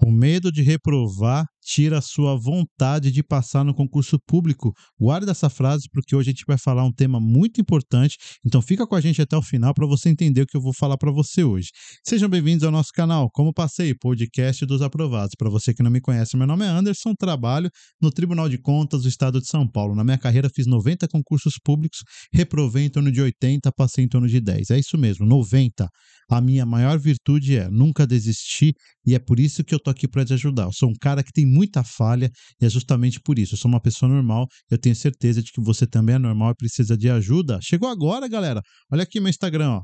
O medo de reprovar tira a sua vontade de passar no concurso público. Guarda essa frase, porque hoje a gente vai falar um tema muito importante. Então fica com a gente até o final para você entender o que eu vou falar para você hoje. Sejam bem-vindos ao nosso canal Como Passei, podcast dos aprovados. Para você que não me conhece, meu nome é Anderson, trabalho no Tribunal de Contas do Estado de São Paulo. Na minha carreira fiz 90 concursos públicos, reprovei em torno de 80, passei em torno de 10. É isso mesmo, 90. A minha maior virtude é nunca desistir, e é por isso que eu tô aqui para te ajudar. Eu sou um cara que tem muita falha e é justamente por isso. Eu sou uma pessoa normal, eu tenho certeza de que você também é normal e precisa de ajuda. Chegou agora, galera. Olha aqui meu Instagram, ó.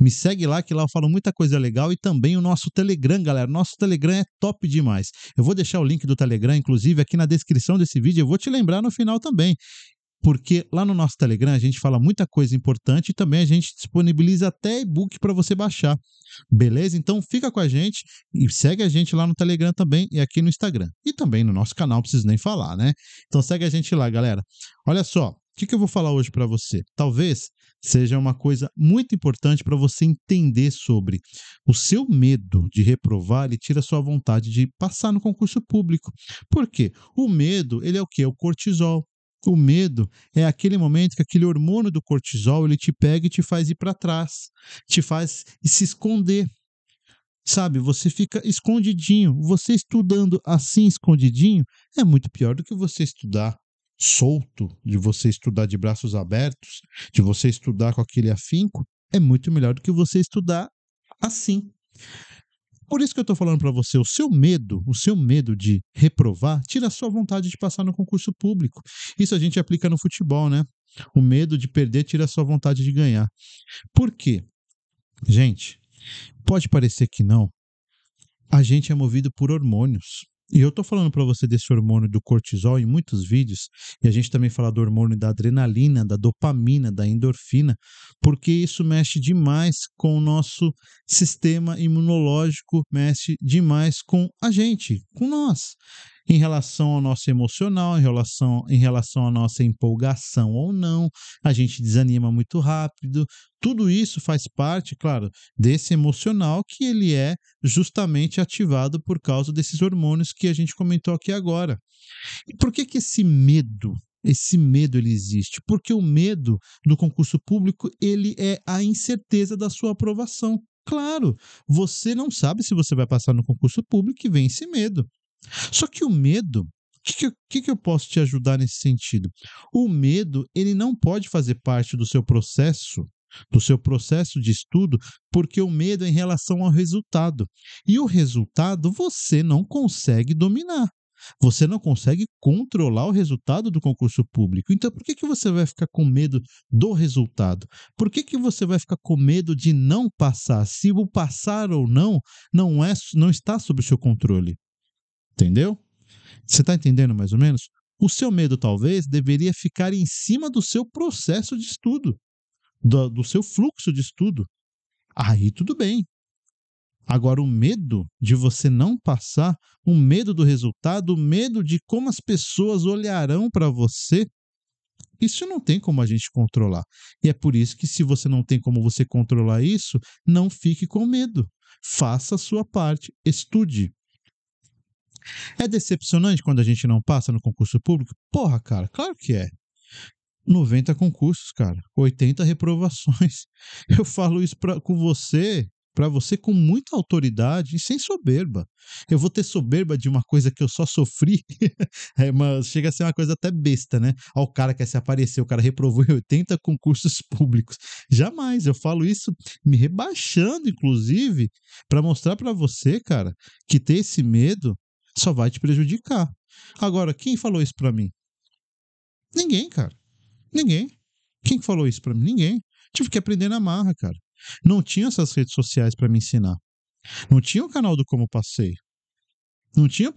Me segue lá, que lá eu falo muita coisa legal, e também o nosso Telegram, galera. Nosso Telegram é top demais. Eu vou deixar o link do Telegram, inclusive, aqui na descrição desse vídeo. Eu vou te lembrar no final também. Porque lá no nosso Telegram a gente fala muita coisa importante e também a gente disponibiliza até e-book para você baixar. Beleza? Então fica com a gente e segue a gente lá no Telegram também e aqui no Instagram. E também no nosso canal, não preciso nem falar, né? Então segue a gente lá, galera. Olha só, o que eu vou falar hoje para você? Talvez seja uma coisa muito importante para você entender sobre o seu medo de reprovar e tira a sua vontade de passar no concurso público. Por quê? O medo, ele é o quê? É o cortisol. O medo é aquele momento que aquele hormônio do cortisol, ele te pega e te faz ir para trás, te faz se esconder, sabe? Você fica escondidinho. Você estudando assim, escondidinho, é muito pior do que você estudar solto, de você estudar de braços abertos, de você estudar com aquele afinco. É muito melhor do que você estudar assim. Por isso que eu tô falando para você, o seu medo de reprovar, tira a sua vontade de passar no concurso público. Isso a gente aplica no futebol, né? O medo de perder tira a sua vontade de ganhar. Por quê? Gente, pode parecer que não, a gente é movido por hormônios. E eu tô falando para você desse hormônio do cortisol em muitos vídeos, e a gente também fala do hormônio da adrenalina, da dopamina, da endorfina, porque isso mexe demais com o nosso sistema imunológico, mexe demais com a gente, com nós, em relação ao nosso emocional, em relação à nossa empolgação ou não. A gente desanima muito rápido. Tudo isso faz parte, claro, desse emocional, que ele é justamente ativado por causa desses hormônios que a gente comentou aqui agora. E por que esse medo ele existe? Porque o medo do concurso público, ele é a incerteza da sua aprovação. Claro, você não sabe se você vai passar no concurso público e vem esse medo. Só que o medo, o que eu posso te ajudar nesse sentido? O medo, ele não pode fazer parte do seu processo de estudo, porque o medo é em relação ao resultado. E o resultado você não consegue dominar. Você não consegue controlar o resultado do concurso público. Então, por que você vai ficar com medo do resultado? Por que você vai ficar com medo de não passar? Se o passar ou não está sob o seu controle. Entendeu? Você está entendendo mais ou menos? O seu medo talvez deveria ficar em cima do seu processo de estudo, do seu fluxo de estudo. Aí tudo bem. Agora, o medo de você não passar, o medo do resultado, o medo de como as pessoas olharão para você, isso não tem como a gente controlar. E é por isso que, se você não tem como você controlar isso, não fique com medo. Faça a sua parte, estude. É decepcionante quando a gente não passa no concurso público? Porra, cara, claro que é. 90 concursos, cara, 80 reprovações. Eu falo isso pra você com muita autoridade e sem soberba. Eu vou ter soberba de uma coisa que eu só sofri? Mas chega a ser uma coisa até besta, né? Ó, o cara quer se aparecer, o cara reprovou em 80 concursos públicos. Jamais, eu falo isso me rebaixando, inclusive, para mostrar pra você, cara, que ter esse medo só vai te prejudicar. Agora, quem falou isso pra mim? Ninguém, cara. Ninguém. Quem falou isso pra mim? Ninguém. Tive que aprender na marra, cara. Não tinha essas redes sociais pra me ensinar. Não tinha o canal do Como Passei. Não tinha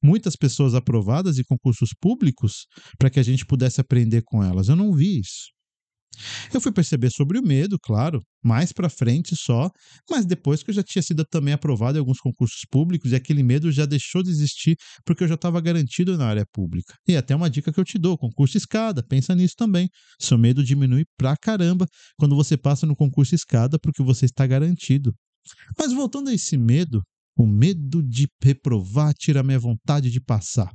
muitas pessoas aprovadas em concursos públicos para que a gente pudesse aprender com elas. Eu não vi isso. Eu fui perceber sobre o medo, claro, mais pra frente só, mas depois que eu já tinha sido também aprovado em alguns concursos públicos, e aquele medo já deixou de existir, porque eu já estava garantido na área pública. E até uma dica que eu te dou, concurso escada, pensa nisso também. Seu medo diminui pra caramba quando você passa no concurso escada, porque você está garantido. Mas voltando a esse medo, O medo de reprovar tira minha vontade de passar.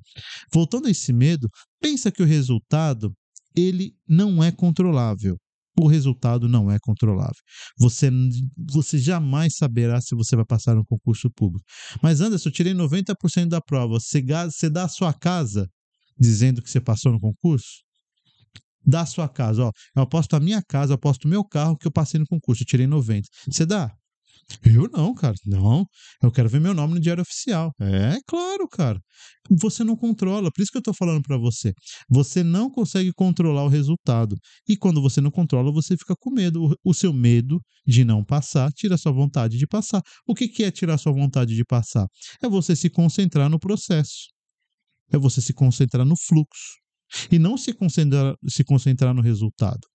Voltando a esse medo, pensa que o resultado, ele não é controlável. O resultado não é controlável. Você jamais saberá se você vai passar no concurso público. Mas Anderson, eu tirei 90% da prova. Você dá a sua casa dizendo que você passou no concurso? Dá a sua casa. Ó, eu aposto a minha casa, eu aposto o meu carro que eu passei no concurso. Eu tirei 90%. Você dá? Eu não, cara, não. Eu quero ver meu nome no diário oficial. É, claro, cara. Você não controla, por isso que eu tô falando pra você. Você não consegue controlar o resultado. E quando você não controla, você fica com medo. O seu medo de não passar tira sua vontade de passar. O que é tirar sua vontade de passar? É você se concentrar no processo. É você se concentrar no fluxo. E não se concentrar no resultado.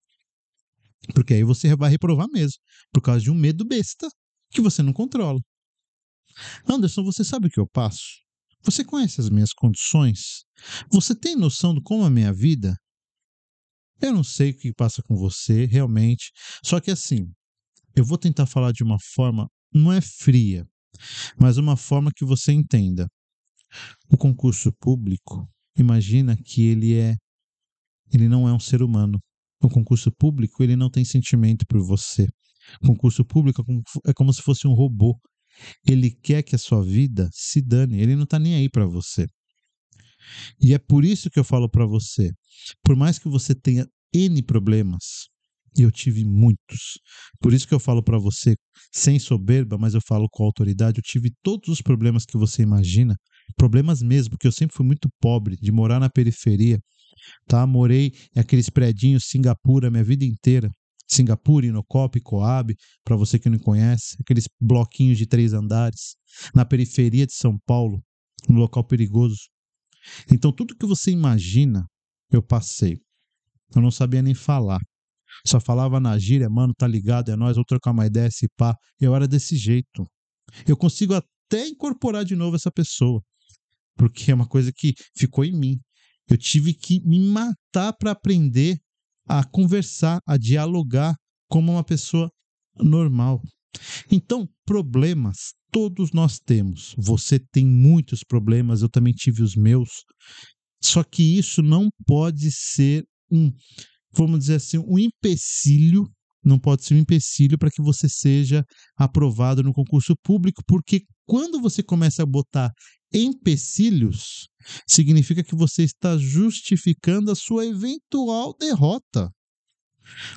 Porque aí você vai reprovar mesmo, por causa de um medo besta que você não controla. Anderson, você sabe o que eu passo? Você conhece as minhas condições? Você tem noção de como é a minha vida? Eu não sei o que passa com você, realmente. Só que assim, eu vou tentar falar de uma forma, não é fria, mas uma forma que você entenda. O concurso público, imagina que ele não é um ser humano. O concurso público, ele não tem sentimento por você. O concurso público é como se fosse um robô. Ele quer que a sua vida se dane. Ele não está nem aí para você. E é por isso que eu falo para você. Por mais que você tenha N problemas, e eu tive muitos. Por isso que eu falo para você, sem soberba, mas eu falo com autoridade. Eu tive todos os problemas que você imagina. Problemas mesmo, porque eu sempre fui muito pobre, de morar na periferia. Tá? Morei naqueles predinhos Singapura minha vida inteira. Singapura, Inocop, Coab, para você que não conhece, aqueles bloquinhos de 3 andares, na periferia de São Paulo, um local perigoso. Então, tudo que você imagina, eu passei. Eu não sabia nem falar. Só falava na gíria, mano, tá ligado, é nóis, vou trocar uma ideia, esse pá. Eu era desse jeito. Eu consigo até incorporar de novo essa pessoa, porque é uma coisa que ficou em mim. Eu tive que me matar para aprender a conversar, a dialogar como uma pessoa normal. Então, problemas todos nós temos. Você tem muitos problemas, eu também tive os meus. Só que isso não pode ser um empecilho, não pode ser um empecilho para que você seja aprovado no concurso público, porque quando você começa a botar empecilhos, significa que você está justificando a sua eventual derrota.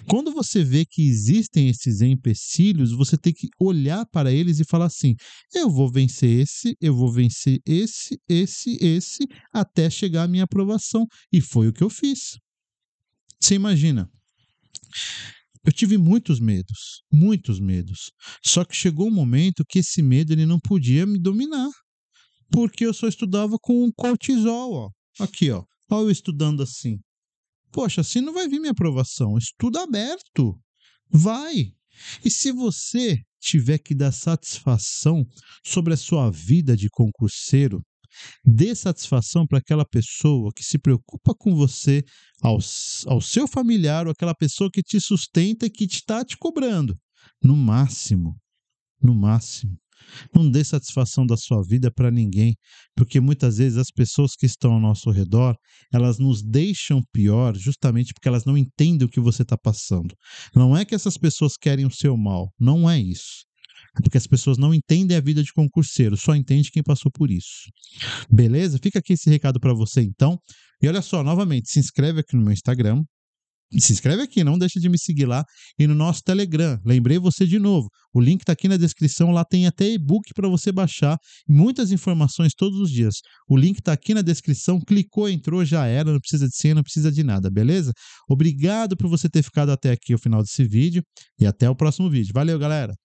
Quando você vê que existem esses empecilhos, você tem que olhar para eles e falar assim, eu vou vencer esse, até chegar à minha aprovação. E foi o que eu fiz. Você imagina, eu tive muitos medos. Só que chegou um momento que esse medo ele não podia me dominar. Porque eu só estudava com cortisol, ó. Aqui, ó. Olha eu estudando assim. Poxa, assim não vai vir minha aprovação. Estuda aberto. Vai. E se você tiver que dar satisfação sobre a sua vida de concurseiro, dê satisfação para aquela pessoa que se preocupa com você, ao seu familiar, ou aquela pessoa que te sustenta e que está te cobrando. No máximo. No máximo. Não dê satisfação da sua vida para ninguém, porque muitas vezes as pessoas que estão ao nosso redor, elas nos deixam pior justamente porque elas não entendem o que você está passando. Não é que essas pessoas querem o seu mal, não é isso. É porque as pessoas não entendem a vida de concurseiro, só entende quem passou por isso. Beleza? Fica aqui esse recado para você então. E olha só, novamente, se inscreve aqui no meu Instagram. Se inscreve aqui, não deixa de me seguir lá e no nosso Telegram, lembrei você de novo, o link está aqui na descrição, lá tem até e-book para você baixar, muitas informações todos os dias, o link está aqui na descrição, clicou, entrou, já era, não precisa de senha, não precisa de nada, beleza? Obrigado por você ter ficado até aqui o final desse vídeo e até o próximo vídeo, valeu galera!